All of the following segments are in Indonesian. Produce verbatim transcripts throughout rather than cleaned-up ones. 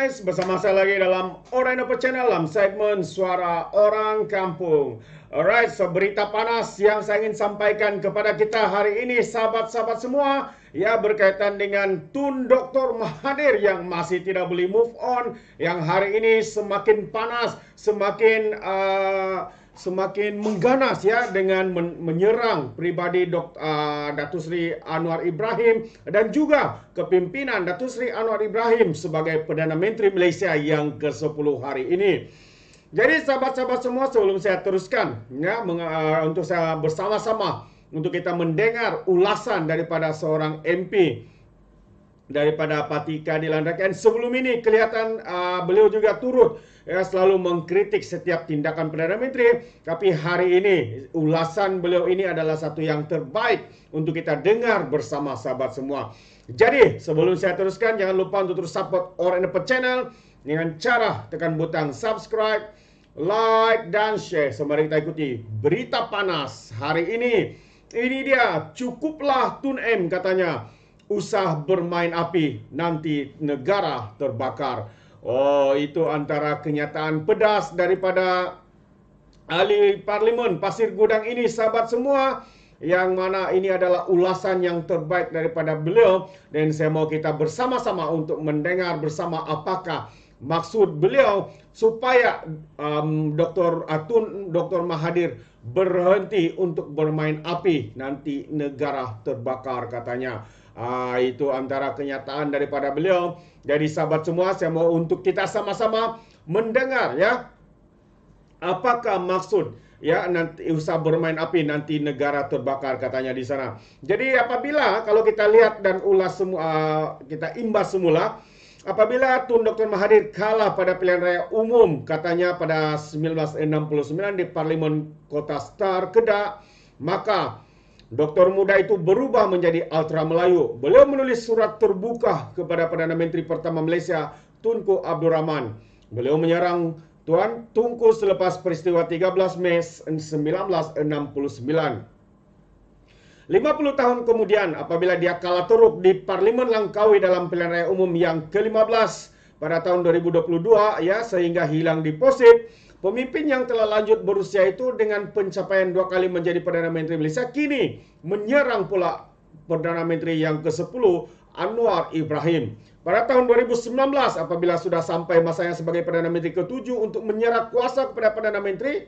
guys, bersama saya lagi dalam ORAITNOPO Channel dalam segmen Suara Orang Kampung. Alright, so berita panas yang saya ingin sampaikan kepada kita hari ini, sahabat-sahabat semua, ya, berkaitan dengan Tun Doktor Mahathir yang masih tidak boleh move on, yang hari ini semakin panas, semakin uh, semakin mengganas, ya, dengan men menyerang pribadi Dok, uh, Datuk Seri Anwar Ibrahim dan juga kepimpinan Datuk Seri Anwar Ibrahim sebagai Perdana Menteri Malaysia yang ke sepuluh hari ini. Jadi sahabat-sahabat semua, sebelum saya teruskan, ya, uh, untuk saya bersama-sama untuk kita mendengar ulasan daripada seorang M P daripada Parti Keadilan Rakyat. Sebelum ini kelihatan uh, beliau juga turut, ya, selalu mengkritik setiap tindakan Perdana Menteri. Tapi hari ini ulasan beliau ini adalah satu yang terbaik untuk kita dengar bersama sahabat semua. Jadi sebelum saya teruskan, jangan lupa untuk terus support ORAITNOPO Channel dengan cara tekan butang subscribe, like dan share. Sembari kita ikuti berita panas hari ini. Ini dia, cukuplah Tun M katanya. Usah bermain api, nanti negara terbakar. Oh, itu antara kenyataan pedas daripada ahli parlimen Pasir Gudang ini, sahabat semua, yang mana ini adalah ulasan yang terbaik daripada beliau. Dan saya mau kita bersama-sama untuk mendengar bersama apakah maksud beliau supaya um, Doktor Atun Doktor Mahathir berhenti untuk bermain api, nanti negara terbakar katanya. Ah, itu antara kenyataan daripada beliau. Jadi sahabat semua, saya mau untuk kita sama-sama mendengar, ya, apakah maksud, ya, nanti usah bermain api nanti negara terbakar katanya di sana. Jadi apabila kalau kita lihat dan ulas semua, uh, kita imbas semula, apabila Tun Doktor Mahathir kalah pada pilihan raya umum katanya pada seribu sembilan ratus enam puluh sembilan di Parlimen Kota Setar, Kedah, maka Doktor muda itu berubah menjadi ultra Melayu. Beliau menulis surat terbuka kepada Perdana Menteri pertama Malaysia, Tunku Abdul Rahman. Beliau menyerang Tuan Tunku selepas peristiwa tiga belas Mei seribu sembilan ratus enam puluh sembilan. lima puluh tahun kemudian, apabila dia kalah teruk di Parlimen Langkawi dalam pilihan raya umum yang ke lima belas pada tahun dua ribu dua puluh dua, ya, sehingga hilang di posip, pemimpin yang telah lanjut berusia itu dengan pencapaian dua kali menjadi Perdana Menteri Malaysia kini menyerang pula Perdana Menteri yang ke sepuluh Anwar Ibrahim. Pada tahun dua ribu sembilan belas apabila sudah sampai masanya sebagai Perdana Menteri ke tujuh untuk menyerah kuasa kepada Perdana Menteri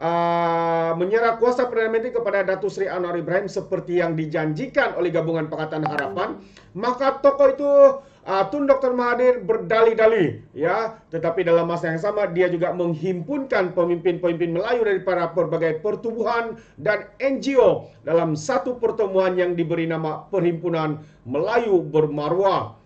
uh, menyerah kuasa Perdana Menteri kepada Datuk Seri Anwar Ibrahim seperti yang dijanjikan oleh Gabungan Pakatan Harapan, maka tokoh itu Uh, Tun Doktor Mahathir berdali-dali, ya, tetapi dalam masa yang sama dia juga menghimpunkan pemimpin-pemimpin Melayu dari para berbagai pertubuhan dan N G O dalam satu pertemuan yang diberi nama Perhimpunan Melayu Bermarwah.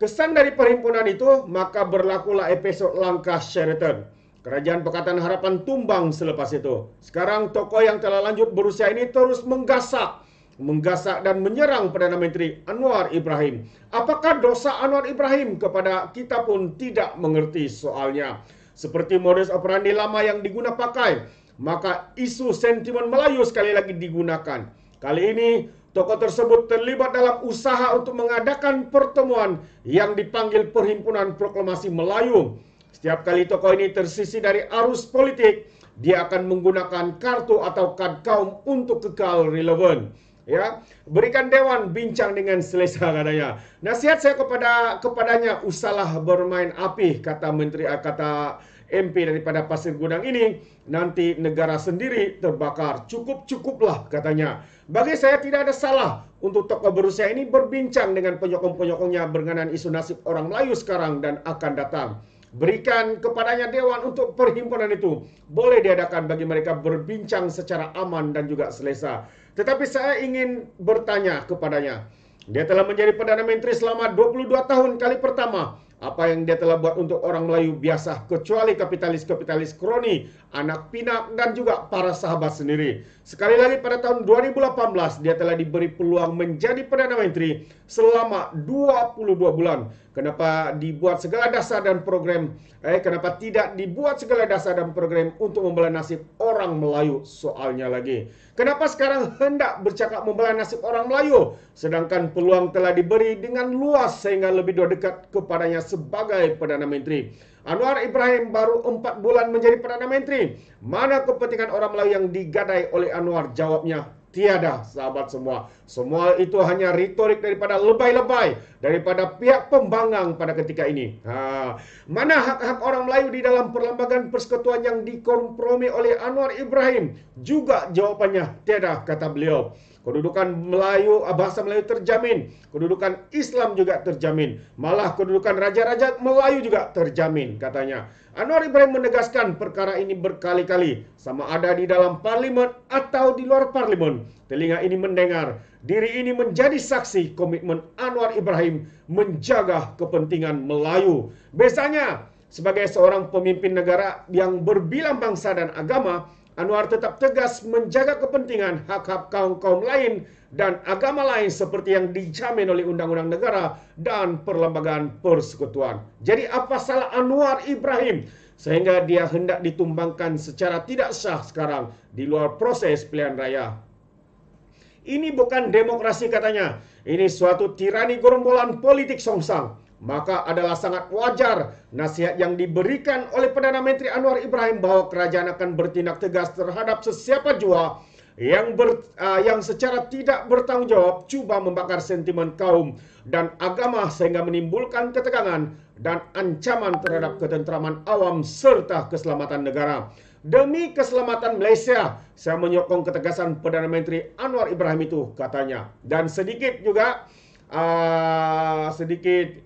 Kesan dari perhimpunan itu, maka berlakulah episod Langkah Sheraton. Kerajaan Pakatan Harapan tumbang selepas itu. Sekarang tokoh yang telah lanjut berusia ini terus menggasak Menggasak dan menyerang Perdana Menteri Anwar Ibrahim. Apakah dosa Anwar Ibrahim kepada kita pun tidak mengerti soalnya. Seperti modus operandi lama yang diguna pakai, maka isu sentimen Melayu sekali lagi digunakan. Kali ini tokoh tersebut terlibat dalam usaha untuk mengadakan pertemuan yang dipanggil Perhimpunan Proklamasi Melayu. Setiap kali tokoh ini tersisi dari arus politik, dia akan menggunakan kartu atau kad kaum untuk kekal relevan. Ya, berikan dewan bincang dengan selesa katanya. Nasihat saya kepada kepadanya, usahlah bermain api, kata menteri kata M P daripada Pasir Gudang ini, nanti negara sendiri terbakar. Cukup-cukuplah katanya. Bagi saya tidak ada salah untuk tokoh berusia ini berbincang dengan penyokong-penyokongnya berkenaan isu nasib orang Melayu sekarang dan akan datang. Berikan kepadanya dewan untuk perhimpunan itu. Boleh diadakan bagi mereka berbincang secara aman dan juga selesa. Tetapi saya ingin bertanya kepadanya. Dia telah menjadi Perdana Menteri selama dua puluh dua tahun kali pertama. Apa yang dia telah buat untuk orang Melayu biasa, kecuali kapitalis-kapitalis kroni, anak pinak dan juga para sahabat sendiri. Sekali lagi pada tahun dua ribu lapan belas, dia telah diberi peluang menjadi Perdana Menteri selama dua puluh dua bulan. Kenapa dibuat segala dasar dan program eh kenapa tidak dibuat segala dasar dan program untuk membela nasib orang Melayu soalnya lagi? Kenapa sekarang hendak bercakap membela nasib orang Melayu sedangkan peluang telah diberi dengan luas sehingga lebih dekat kepadanya sebagai Perdana Menteri. Anwar Ibrahim baru empat bulan menjadi Perdana Menteri. Mana kepentingan orang Melayu yang digadai oleh Anwar? Jawabnya tiada, sahabat semua. Semua itu hanya retorik daripada lebay-lebay, daripada pihak pembangkang pada ketika ini. Ha. Mana hak-hak orang Melayu di dalam perlembagaan persekutuan yang dikompromi oleh Anwar Ibrahim? Juga jawapannya tiada, kata beliau. Kedudukan Melayu, bahasa Melayu terjamin. Kedudukan Islam juga terjamin. Malah kedudukan raja-raja Melayu juga terjamin, katanya. Anwar Ibrahim menegaskan perkara ini berkali-kali, sama ada di dalam parlimen atau di luar parlimen. Telinga ini mendengar, diri ini menjadi saksi komitmen Anwar Ibrahim menjaga kepentingan Melayu. Biasanya, sebagai seorang pemimpin negara yang berbilang bangsa dan agama, Anwar tetap tegas menjaga kepentingan hak-hak kaum-kaum lain dan agama lain seperti yang dijamin oleh Undang-Undang Negara dan Perlembagaan Persekutuan. Jadi apa salah Anwar Ibrahim sehingga dia hendak ditumbangkan secara tidak sah sekarang di luar proses pilihan raya? Ini bukan demokrasi, katanya. Ini suatu tirani gerombolan politik songsang. Maka adalah sangat wajar nasihat yang diberikan oleh Perdana Menteri Anwar Ibrahim bahwa kerajaan akan bertindak tegas terhadap sesiapa jua yang ber, uh, yang secara tidak bertanggungjawab cuba membakar sentimen kaum dan agama sehingga menimbulkan ketegangan dan ancaman terhadap ketentraman awam serta keselamatan negara. Demi keselamatan Malaysia, saya menyokong ketegasan Perdana Menteri Anwar Ibrahim itu, katanya. Dan sedikit juga uh, sedikit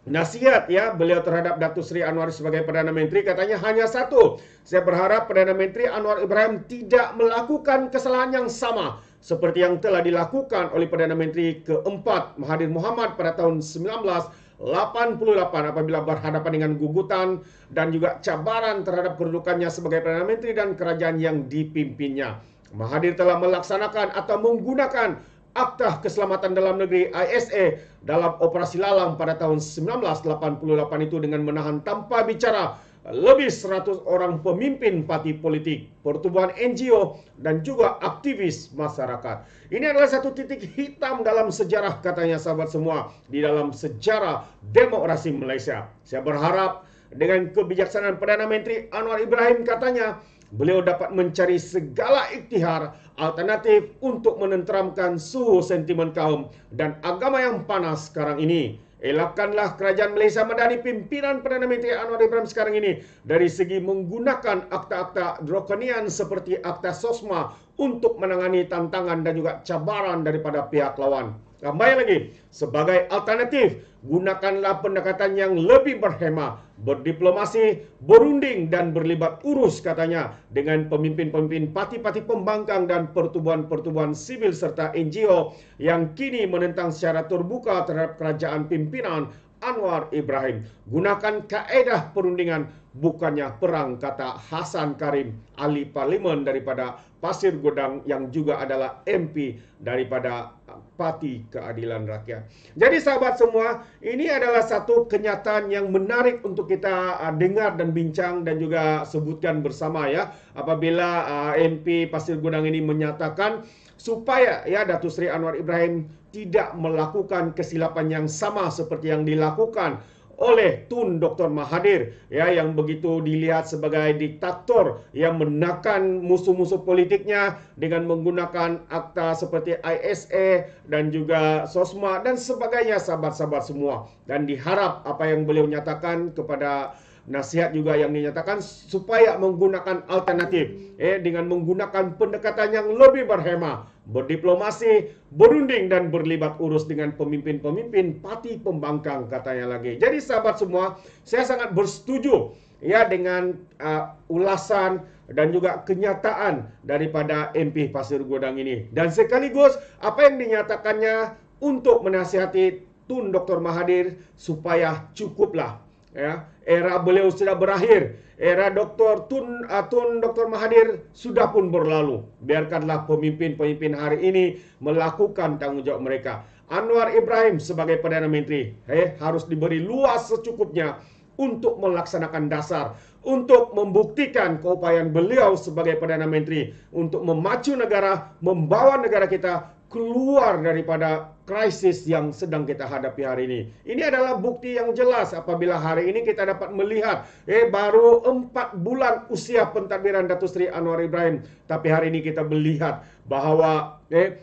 nasihat ya beliau terhadap Datuk Seri Anwar sebagai Perdana Menteri, katanya hanya satu. Saya berharap Perdana Menteri Anwar Ibrahim tidak melakukan kesalahan yang sama seperti yang telah dilakukan oleh Perdana Menteri keempat Mahathir Muhammad pada tahun seribu sembilan ratus lapan puluh lapan apabila berhadapan dengan gugutan dan juga cabaran terhadap kedudukannya sebagai Perdana Menteri dan kerajaan yang dipimpinnya. Mahathir telah melaksanakan atau menggunakan Akta Keselamatan Dalam Negeri I S A dalam operasi lalang pada tahun seribu sembilan ratus lapan puluh lapan itu dengan menahan tanpa bicara lebih seratus orang pemimpin parti politik, pertubuhan N G O dan juga aktivis masyarakat. Ini adalah satu titik hitam dalam sejarah, katanya, sahabat semua, di dalam sejarah demokrasi Malaysia. Saya berharap dengan kebijaksanaan Perdana Menteri Anwar Ibrahim, katanya, beliau dapat mencari segala ikhtihar alternatif untuk menenteramkan suhu sentimen kaum dan agama yang panas sekarang ini. Elakkanlah kerajaan Malaysia medani pimpinan Perdana Menteri Anwar Ibrahim sekarang ini dari segi menggunakan akta-akta draconian seperti akta SOSMA untuk menangani tantangan dan juga cabaran daripada pihak lawan. Kembali lagi, sebagai alternatif, gunakanlah pendekatan yang lebih berhemah, berdiplomasi, berunding dan berlibat urus, katanya, dengan pemimpin-pemimpin parti-parti pembangkang dan pertubuhan-pertubuhan sivil serta N G O yang kini menentang secara terbuka terhadap kerajaan pimpinan Anwar Ibrahim. Gunakan kaedah perundingan, bukannya perang, kata Hasan Karim, ahli parlimen daripada Pasir Gudang yang juga adalah M P daripada Parti Keadilan Rakyat. Jadi sahabat semua, ini adalah satu kenyataan yang menarik untuk kita uh, dengar dan bincang dan juga sebutkan bersama ya. Apabila uh, M P Pasir Gudang ini menyatakan supaya ya Datuk Seri Anwar Ibrahim tidak melakukan kesilapan yang sama seperti yang dilakukan oleh Tun Doktor Mahathir ya, yang begitu dilihat sebagai diktator yang menekan musuh-musuh politiknya dengan menggunakan akta seperti I S A dan juga SOSMA dan sebagainya, sahabat-sahabat semua. Dan diharap apa yang beliau nyatakan kepada nasihat juga yang dinyatakan supaya menggunakan alternatif eh, dengan menggunakan pendekatan yang lebih berhemah, berdiplomasi, berunding dan berlibat urus dengan pemimpin-pemimpin parti pembangkang, katanya lagi. Jadi sahabat semua, saya sangat bersetuju ya dengan uh, ulasan dan juga kenyataan daripada M P Pasir Gudang ini. Dan sekaligus apa yang dinyatakannya untuk menasihati Tun Doktor Mahathir supaya cukuplah. Ya, era beliau sudah berakhir. Era Doktor Tun uh, Tun Doktor Mahathir sudah pun berlalu. Biarkanlah pemimpin-pemimpin hari ini melakukan tanggungjawab mereka. Anwar Ibrahim sebagai Perdana Menteri eh, harus diberi luas secukupnya untuk melaksanakan dasar untuk membuktikan keupayaan beliau sebagai Perdana Menteri untuk memacu negara, membawa negara kita keluar daripada krisis yang sedang kita hadapi hari ini. Ini adalah bukti yang jelas apabila hari ini kita dapat melihat eh baru empat bulan usia pentadbiran Datuk Seri Anwar Ibrahim, tapi hari ini kita melihat bahawa eh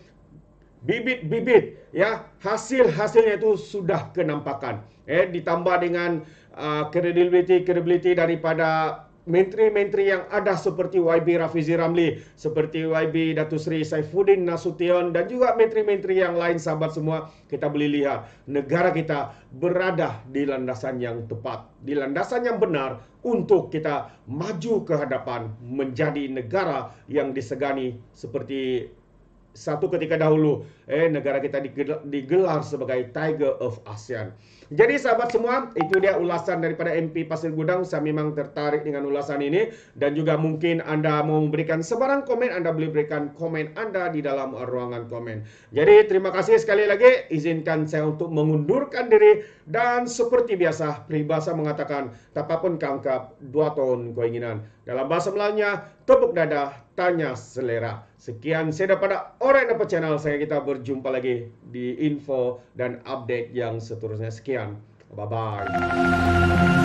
bibit-bibit ya hasil-hasilnya itu sudah kenampakan. Eh ditambah dengan uh, credibility credibility daripada menteri-menteri yang ada seperti Y B Rafizi Ramli, seperti Y B Datuk Seri Saifuddin Nasution dan juga menteri-menteri yang lain, sahabat semua, kita boleh lihat negara kita berada di landasan yang tepat, di landasan yang benar untuk kita maju ke hadapan menjadi negara yang disegani seperti satu ketika dahulu, eh negara kita digelar, digelar sebagai Tiger of ASEAN. Jadi sahabat semua, itu dia ulasan daripada M P Pasir Gudang. Saya memang tertarik dengan ulasan ini. Dan juga mungkin anda mau memberikan sebarang komen, anda boleh berikan komen anda di dalam ruangan komen. Jadi terima kasih sekali lagi. Izinkan saya untuk mengundurkan diri. Dan seperti biasa, peribahasa mengatakan, tak apa pun kangkap, dua tahun keinginan. Dalam bahasa Melayunya, tepuk dada, tanya selera. Sekian saya daripada ORAITNOPO channel saya. Kita berjumpa lagi di info dan update yang seterusnya. Sekian, bye-bye.